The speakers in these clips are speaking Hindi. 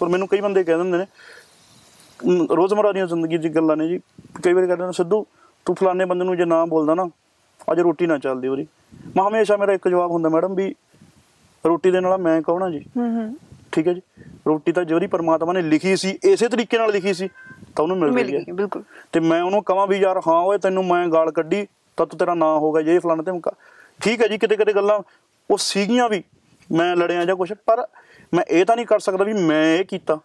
पर मैंने कई बंदे कह देंगे ने रोजमर्रा दी जिंदगी की गल्लां ने जी, कई बार कहते हैं सिद्धू तू फलाने बंदे नूं जे ना बोलदा ना अज रोटी ना चलदी ओदी। मैं हमेशा मेरा एक जवाब हुंदा मैडम भी रोटी दे नाल मैं कौन हां जी, ठीक है जी। रोटी तो जो परमात्मा ने लिखी सी इसे तरीके नाल लिखी सी तो उन्होंने मिल गई बिल्कुल। तो मैं उन्होंने कहा भी यार हाँ वो तेन मैं गाल कड़ी तो तू तेरा ना होगा ये फलाना धमका, ठीक है जी। किते किते गल्लां वो सीगियां भी मैं लड़िया जा कुछ, पर मैं ये तो नहीं कर सकता भी मैं ये किया,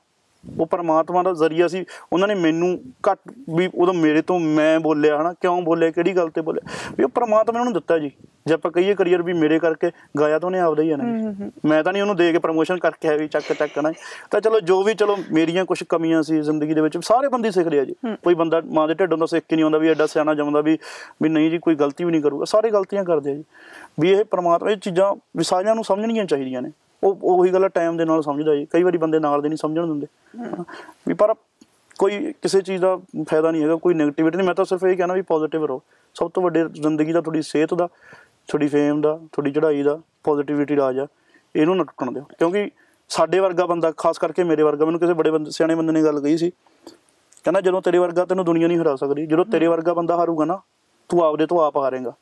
वो परमात्मा का जरिया सी। उन्होंने मैनू घट भी उदों मेरे तो मैं बोलिया है ना, क्यों बोलिया किहड़ी गल ते बोलिया भी वो परमात्मा ने उन्होंने दिता जी। जे आप कहिए करियर भी मेरे करके गाया तो उन्हें आपदा ही है ना, मैं तो नहीं उन्होंने दे के प्रमोशन करके है भी चक चक ना। तो चलो जो भी चलो मेरिया कुछ कमियां सी जिंदगी दे विच सारे बंदे सीख लिया जी। कोई बंदा माँ के ढिडों तो सीख के नहीं आता भी एडा सियाना जमदा भी नहीं जी कोई गलती भी नहीं करूँगा, सारी गलतियां करते हैं जी। भी ये परमात्मा ये चीज़ां भी सारियां नूं समझणियां चाहीदियां ने। ਉਹੀ ਗੱਲ ਟਾਈਮ ਦੇ ਨਾਲ ਸਮਝਦਾ ਜੀ, ਕਈ ਵਾਰੀ ਬੰਦੇ ਨਾਲ ਦੇ ਨਹੀਂ ਸਮਝਣ ਦਿੰਦੇ ਵੀ, ਪਰ ਕੋਈ ਕਿਸੇ ਚੀਜ਼ ਦਾ ਫਾਇਦਾ ਨਹੀਂ ਹੈਗਾ, ਕੋਈ ਨੈਗੇਟਿਵਿਟੀ ਨਹੀਂ। ਮੈਂ ਤਾਂ ਸਿਰਫ ਇਹ ਕਹਿਣਾ ਵੀ ਪੋਜ਼ਿਟਿਵ ਰਹੋ, ਸਭ ਤੋਂ ਵੱਡੇ ਜ਼ਿੰਦਗੀ ਦਾ ਤੁਹਾਡੀ ਸਿਹਤ ਦਾ ਤੁਹਾਡੀ ਫੇਮ ਦਾ ਤੁਹਾਡੀ ਚੜ੍ਹਾਈ ਦਾ ਪੋਜ਼ਿਟਿਵਿਟੀ ਰਾਜ ਆ, ਇਹਨੂੰ ਨਾ ਟੁੱਟਣ ਦਿਓ। ਕਿਉਂਕਿ ਸਾਡੇ ਵਰਗਾ ਬੰਦਾ ਖਾਸ ਕਰਕੇ ਮੇਰੇ ਵਰਗਾ, ਮੈਨੂੰ ਕਿਸੇ ਬੜੇ ਬੰਦੇ ਸਿਆਣੇ ਬੰਦੇ ਨੇ ਗੱਲ ਕਹੀ ਸੀ, ਕਹਿੰਦਾ ਜਦੋਂ ਤੇਰੇ ਵਰਗਾ ਤੈਨੂੰ ਦੁਨੀਆ ਨਹੀਂ ਹਰਾ ਸਕਦੀ, ਜਦੋਂ ਤੇਰੇ ਵਰਗਾ ਬੰਦਾ ਹਾਰੂਗਾ ਨਾ ਤੂੰ ਆਪਦੇ ਤੋਂ ਆਪ ਹਾਰੇਗਾ,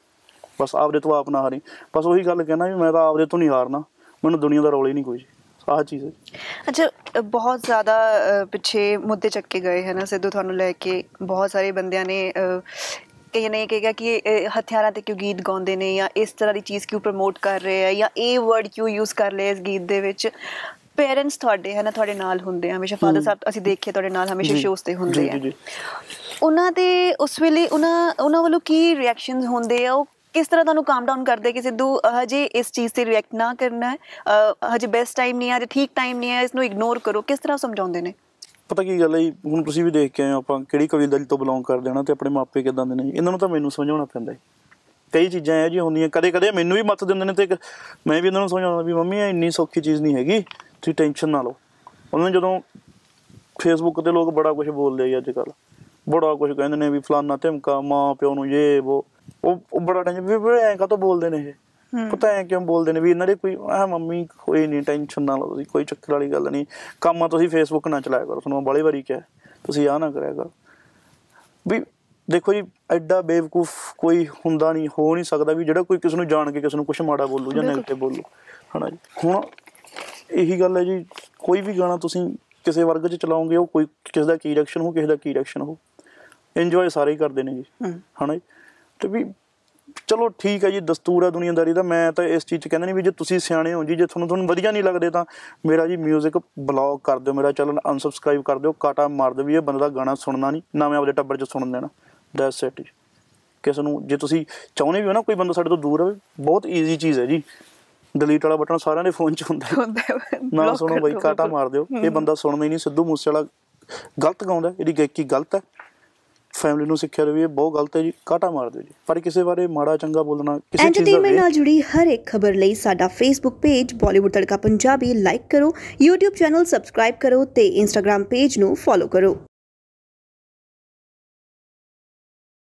ਬਸ ਆਪਦੇ ਤੋਂ ਆਪ ਨਾ ਹਾਰੀ। ਬਸ ਉਹੀ ਗੱਲ ਕਹਿਣਾ ਵੀ ਮੈਂ ਤਾਂ ਆਪਦੇ ਤੋਂ ਨਹੀਂ ਹਾਰਨਾ, मैंने दुनिया का रोल ही नहीं कोई आह चीज़ है। अच्छा बहुत ज़्यादा पिछे मुद्दे चक्के गए हैं ना सिद्धू थानू लैके, बहुत सारे बंदियां ने कहीं नहीं कहेगा कि हथियारों से क्यों गीत गाते हैं या इस तरह की चीज़ क्यों प्रमोट कर रहे हैं या ए वर्ड क्यों यूज़ कर रहे हैं इस गीत के। पेरेंट्स थोड़े है ना थोड़े नाल होंगे हमेशा, फादर साहब असीं देखिए थोड़े नाल हमेशा शोज़ ते होंगे हैं, उन्हां दे उस वेले उन्हां वालों की रिएक्शन होंदे आ, किस तरह तुहानू काम डाउन करते कि सिद्धू हजे इस चीज़ से रिएक्ट ना करना है, हजे बेस्ट टाइम नहीं है, हजे ठीक टाइम नहीं है, इसनू इग्नोर करो, किस तरह समझाते हैं? पता की गल है हुण तुसीं भी देख के आए हो आपां किहड़ी कबीलदारी तो बिलोंग करदे हां ते अपने मापे किदां दे ने, इन्हां नूं तां मैनूं समझाउणा पैंदा है। कई चीज़ां इहो जिहियां होंदियां कदे कदे मैनूं भी मत दिंदे ने ते मैं भी इन्हां नूं समझाउणा भी मम्मी ये इन्नी सौखी चीज़ नहीं हैगी, तुसीं टेंशन ना लो। उन्हां जदों फेसबुक ते लोग बड़ा कुछ बोलदे अज कल, बड़ा कुछ कहंदे ने भी फलाना धमका माँ पिओ नूं ये वो बड़ा टेंशन भी ऐ काहतों बोलते हैं, पता है क्यों बोलते हैं भी इन्होंने कोई मम्मी कोई नहीं टेंशन ना लो, कोई चक्कर वाली गल नहीं, कम तुसीं फेसबुक ना चलाया करो, तुहानूं बड़ी बारी क्या तुसीं आह ना कराया करो। भी देखो जी एडा बेवकूफ कोई हुंदा नहीं, हो नहीं सकता भी जिहड़ा कोई किसी नूं जाण के किसी नूं कुछ माड़ा बोलू जां नैगेटिव बोलू है ना जी। हुण यही गल है जी, कोई भी गाना तुसीं किसी वर्ग च चलाओगे वो कोई किसी का की रिएक्शन हो, किसी का की रिएक्शन हो, इंजॉय सारे ही करते हैं जी है ना जी। तो भी चलो ठीक है जी, दस्तूर है दुनियादारी का। मैं तो इस चीज़ कहना नहीं भी जो तुसीं सियाणे हो जी, जो थोड़ा वधिया नहीं लगते तो मेरा जी म्यूजिक ब्लॉक कर दो, मेरा चैनल अनसबसक्राइब कर दो, काटा मार दो भी ये बंदा गाना सुनना नहीं, ना मैं अपने टब्बर च सुन देना। That's it. किसी नूं जे तुसीं चाहुंदे भी हो ना कोई बंदा साडे तों दूर रहे, बहुत ईजी चीज़ है जी, डिलीट वाला बटन सारिआं दे फोन च हुंदा, ना सुनो बई काटा मार दिओ, ये बंदा सुनना ही नहीं। सिद्धू मूसेवाला गलत गाउंदा, इहदी गायकी गलत है, फैमिली नूं सिक्ख्या देवी बहुत गलत है जी, काटा मार दे जी, पर किसी बारे माड़ा चंगा बोलना किसी चीज़ दा। एंटरटेनमेंट नाल जुड़ी हर एक खबर लई साडा Facebook page Bollywood Tadka Punjabi like करो, यूट्यूब चैनल सबसक्राइब करो ते इंस्टाग्राम पेज नूं फॉलो करो।